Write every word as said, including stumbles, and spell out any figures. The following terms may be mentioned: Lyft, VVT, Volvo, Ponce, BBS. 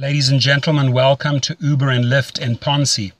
Ladies and gentlemen, welcome to Uber and Lyft in Ponce.